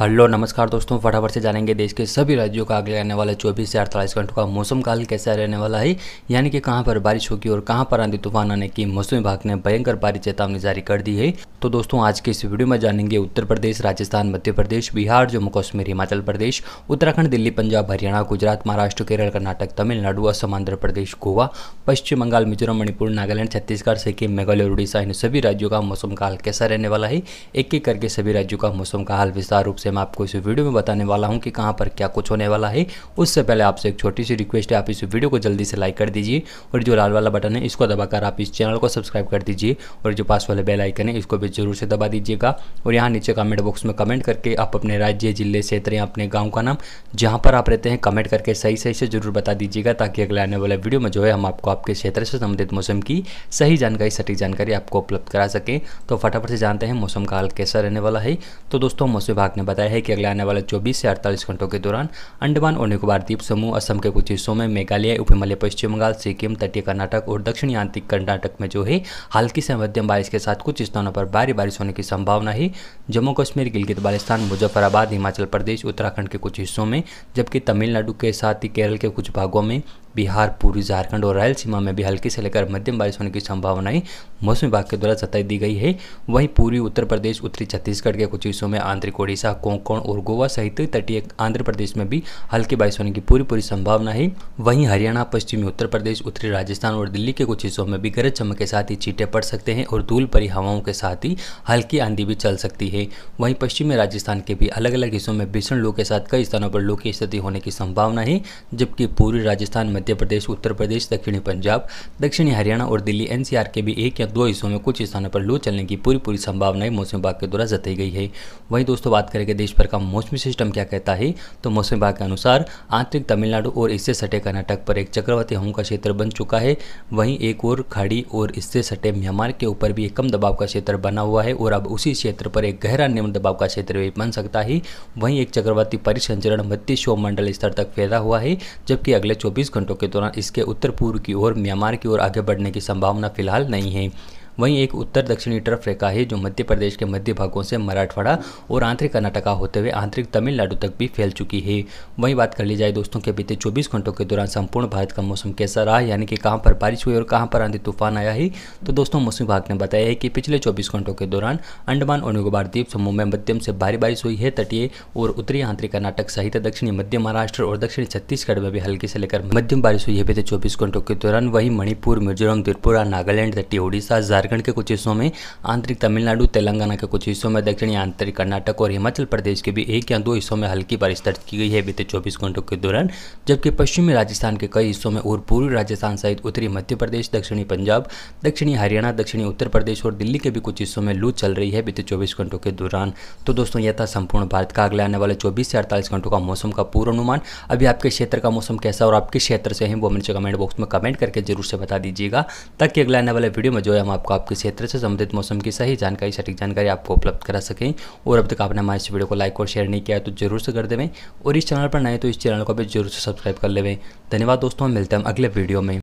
Hello नमस्कार दोस्तों, फटाफट से जानेंगे देश के सभी राज्यों का अगले आने वाला 24 से 48 घंटों का मौसम काल कैसा रहने वाला है, यानी कि कहां पर बारिश होगी और कहां पर आंधी तूफान आने की मौसम विभाग ने भयंकर भारी चेतावनी जारी कर दी है। तो दोस्तों आज के इस वीडियो में जानेंगे उत्तर प्रदेश, राजस्थान, मध्य प्रदेश, बिहार, जम्मू कश्मीर, हिमाचल प्रदेश, उत्तराखंड, दिल्ली, पंजाब, हरियाणा, गुजरात, महाराष्ट्र, केरल, कर्नाटक, तमिलनाडु, असम, आंध्र प्रदेश, गोवा, पश्चिम बंगाल, मिजोरम, मणिपुर, नागालैंड, छत्तीसगढ़, सिक्किम, मेघालय, उड़ीसा, इन सभी राज्यों का मौसम काल कैसा रहने वाला है। एक एक करके सभी राज्यों का मौसम का हाल विस्तार रूप से मैं आपको इस वीडियो में बताने वाला हूं कि कहां पर क्या कुछ होने वाला है। उससे पहले आपसे एक छोटी सी रिक्वेस्ट है, आप इस वीडियो को जल्दी से लाइक कर दीजिए और जो लाल वाला बटन है इसको दबाकर आप इस चैनल को सब्सक्राइब कर दीजिए और जो पास वाले बेल आइकन है इसको भी जरूर से दबा दीजिएगा। और यहाँ नीचे कमेंट बॉक्स में कमेंट करके आप अपने राज्य, जिले, क्षेत्र या अपने गाँव का नाम जहाँ पर आप रहते हैं कमेंट करके सही सही से जरूर बता दीजिएगा, ताकि अगले आने वाले वीडियो में जो है हम आपको आपके क्षेत्र से संबंधित मौसम की सही जानकारी, सटीक जानकारी आपको उपलब्ध करा सकें। तो फटाफट से जानते हैं मौसम का हाल कैसा रहने वाला है। तो दोस्तों मौसम विभाग ने बताया है कि अगले आने वाले 24 से 48 घंटों के दौरान अंडमान और निकोबार द्वीप समूह, असम के कुछ हिस्सों में, मेघालय, उपहिमालय पश्चिम बंगाल, सिक्किम, तटीय कर्नाटक और दक्षिणी आंतरिक कर्नाटक में जो है हल्की से मध्यम बारिश के साथ कुछ स्थानों पर भारी बारिश होने की संभावना है। जम्मू कश्मीर, गिलगित बाल्टिस्तान, मुजफ्फराबाद, हिमाचल प्रदेश, उत्तराखंड के कुछ हिस्सों में, जबकि तमिलनाडु के साथ ही केरल के कुछ भागों में, बिहार, पूर्वी झारखंड और रायलसीमा में भी हल्की से लेकर मध्यम बारिश होने की संभावनाएं मौसम विभाग के द्वारा जताई दी गई है। वहीं पूर्वी उत्तर प्रदेश, उत्तरी छत्तीसगढ़ के कुछ हिस्सों में, आंतरिक उड़ीसा, कोंकण और गोवा सहित तटीय आंध्र प्रदेश में भी हल्की बारिश होने की पूरी संभावना है। वहीं हरियाणा, पश्चिमी उत्तर प्रदेश, उत्तरी राजस्थान और दिल्ली के कुछ हिस्सों में भी गरज चमक के साथ ही छींटे पड़ सकते हैं और धूल भरी हवाओं के साथ ही हल्की आंधी भी चल सकती है। वहीं पश्चिमी राजस्थान के भी अलग अलग हिस्सों में भीषण लू के साथ कई स्थानों पर लू की स्थिति होने की संभावना है, जबकि पूर्वी राजस्थान, मध्य प्रदेश, उत्तर प्रदेश, दक्षिणी पंजाब, दक्षिणी हरियाणा और दिल्ली एनसीआर के भी एक या दो हिस्सों में कुछ स्थानों पर लू चलने की पूरी संभावनाएं मौसम विभाग के द्वारा जताई गई है। वहीं दोस्तों बात करेंगे देश भर का मौसमी सिस्टम क्या कहता है। तो मौसम विभाग के अनुसार आंतरिक तमिलनाडु और इससे सटे कर्नाटक पर एक चक्रवाती हवा का क्षेत्र बन चुका है। वहीं एक और खाड़ी और इससे सटे म्यांमार के ऊपर भी एक कम दबाव का क्षेत्र बना हुआ है और अब उसी क्षेत्र पर एक गहरा निम्न दबाव का क्षेत्र भी बन सकता है। वहीं एक चक्रवाती परिसंचरण 3200 मंडल स्तर तक फैला हुआ है, जबकि अगले 24 घंटों के दौरान इसके उत्तर पूर्व की ओर, म्यांमार की ओर आगे बढ़ने की संभावना फिलहाल नहीं है। वहीं एक उत्तर दक्षिणी ट्रफ रेखा है जो मध्य प्रदेश के मध्य भागों से मराठवाड़ा और आंतरिक कर्नाटका होते हुए आंतरिक तमिलनाडु तक भी फैल चुकी है। वहीं बात कर ली जाए दोस्तों के बीते 24 घंटों के दौरान संपूर्ण भारत का मौसम कैसा रहा, यानी कि कहां पर बारिश हुई और कहां पर आंधी तूफान आया है। तो दोस्तों मौसम विभाग ने बताया है कि पिछले 24 घंटों के दौरान अंडमान और निकोबार द्वीप समूह में मध्यम से भारी बारिश हुई है। तटीय और उत्तरी आंतरिक कर्नाटक सहित दक्षिणी मध्य महाराष्ट्र और दक्षिणी छत्तीसगढ़ में भी हल्की से लेकर मध्यम बारिश हुई है बीते 24 घंटों के दौरान। वहीं मणिपुर, मिजोरम, त्रिपुरा, नागालैंड, तटीय उड़ीसा, झारखंड के कुछ हिस्सों में, आंतरिक तमिलनाडु, तेलंगाना के कुछ हिस्सों में, दक्षिणी आंतरिक कर्नाटक और हिमाचल प्रदेश के भी एक या दो हिस्सों में हल्की बारिश दर्ज की गई है बीते 24 घंटों के दौरान, जबकि पश्चिमी राजस्थान के कई हिस्सों में और पूर्वी राजस्थान सहित उत्तरी मध्य प्रदेश, दक्षिणी पंजाब, दक्षिणी हरियाणा, दक्षिणी उत्तर प्रदेश और दिल्ली के भी कुछ हिस्सों में लू चल रही है बीते 24 घंटों के दौरान। तो दोस्तों यह था संपूर्ण भारत का अगले आने वाले 24 से 48 घंटों का मौसम का पूर्वानुमान। अभी आपके क्षेत्र का मौसम कैसा और आप किस क्षेत्र से हैं वो मुझे कमेंट बॉक्स में कमेंट करके जरूर से बता दीजिएगा, ताकि अगले आने वाले वीडियो में जो है हम आपको आपके क्षेत्र से संबंधित मौसम की सही जानकारी, सटीक जानकारी आपको उपलब्ध करा सकें। और अब तक आपने हमारे इस वीडियो को लाइक और शेयर नहीं किया है तो जरूर से कर देवें और इस चैनल पर नए तो इस चैनल को भी जरूर से सब्सक्राइब कर लेवें। धन्यवाद दोस्तों, मिलते हैं अगले वीडियो में।